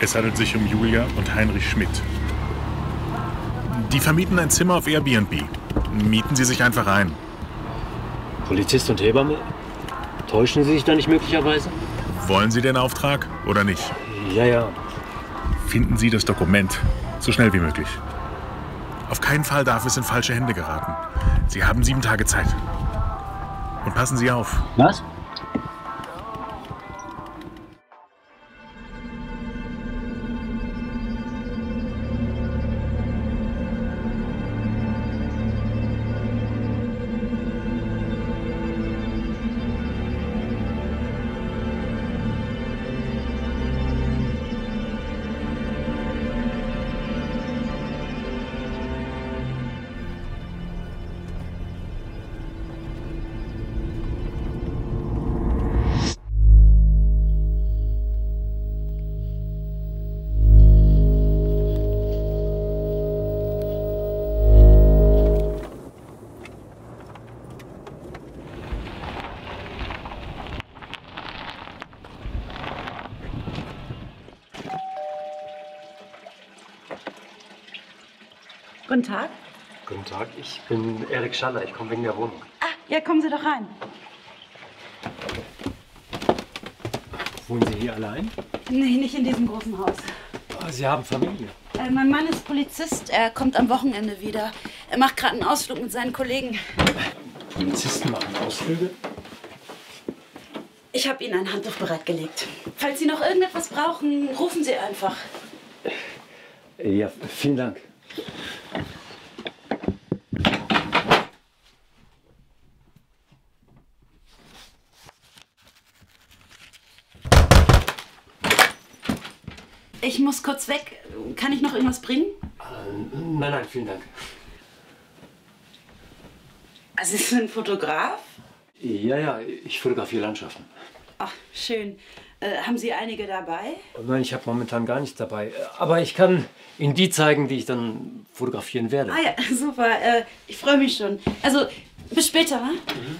Es handelt sich um Julia und Heinrich Schmitt. Die vermieten ein Zimmer auf Airbnb. Mieten Sie sich einfach ein. Polizist und Hebamme? Täuschen Sie sich da nicht möglicherweise? Wollen Sie den Auftrag oder nicht? Ja, ja. Finden Sie das Dokument so schnell wie möglich. Auf keinen Fall darf es in falsche Hände geraten. Sie haben 7 Tage Zeit. Und passen Sie auf. Was? Guten Tag. Guten Tag, ich bin Eric Schaller. Ich komme wegen der Wohnung. Ah, ja, kommen Sie doch rein. Wohnen Sie hier allein? Nee, nicht in diesem großen Haus. Oh, Sie haben Familie? Mein Mann ist Polizist. Er kommt am Wochenende wieder. Er macht gerade einen Ausflug mit seinen Kollegen. Polizisten machen Ausflüge? Ich habe Ihnen ein Handtuch bereitgelegt. Falls Sie noch irgendetwas brauchen, rufen Sie einfach. Ja, vielen Dank. Ich muss kurz weg. Kann ich noch irgendwas bringen? Nein, nein, vielen Dank. Also, Sie sind Fotograf? Ja, ja, ich fotografiere Landschaften. Ach, schön. Haben Sie einige dabei? Nein, ich habe momentan gar nichts dabei. Aber ich kann Ihnen die zeigen, die ich dann fotografieren werde. Ah ja, super. Ich freue mich schon. Also, bis später, wa? Mhm.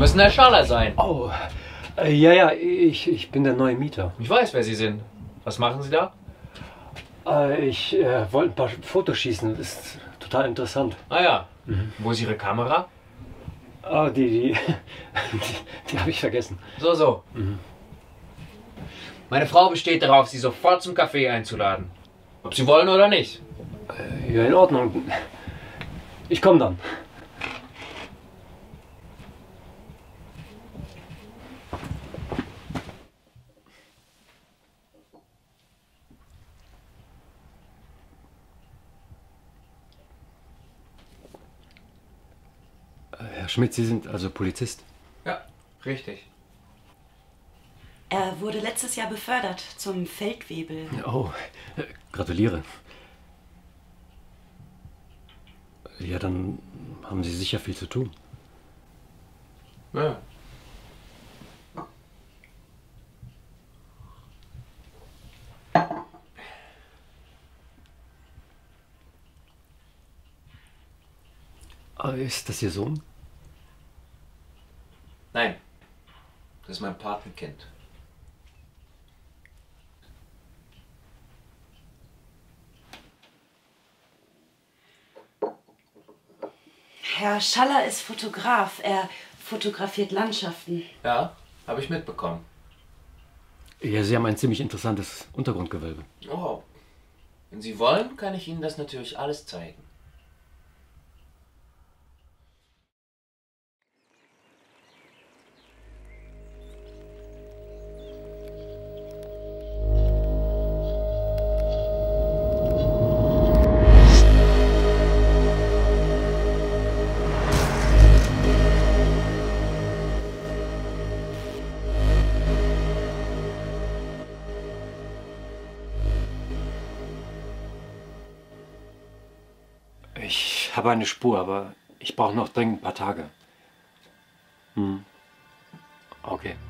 müssen Herr Schaller sein. Oh, ja, ich bin der neue Mieter. Ich weiß, wer Sie sind. Was machen Sie da? Ich wollte ein paar Fotos schießen. Das ist total interessant. Ah ja. Mhm. Wo ist Ihre Kamera? Oh, die habe ich vergessen. So. Mhm. Meine Frau besteht darauf, Sie sofort zum Café einzuladen. Ob Sie wollen oder nicht. Ja, in Ordnung. Ich komme dann. Herr Schmitt, Sie sind also Polizist? Ja, richtig. Er wurde letztes Jahr befördert zum Feldwebel. Oh, gratuliere. Ja, dann haben Sie sicher viel zu tun. Ja. Ist das Ihr Sohn? Nein, das ist mein Patenkind. Herr Schaller ist Fotograf. Er fotografiert Landschaften. Ja, habe ich mitbekommen. Ja, Sie haben ein ziemlich interessantes Untergrundgewölbe. Oh, wenn Sie wollen, kann ich Ihnen das natürlich alles zeigen. Ich habe eine Spur, aber ich brauche noch dringend ein paar Tage. Okay.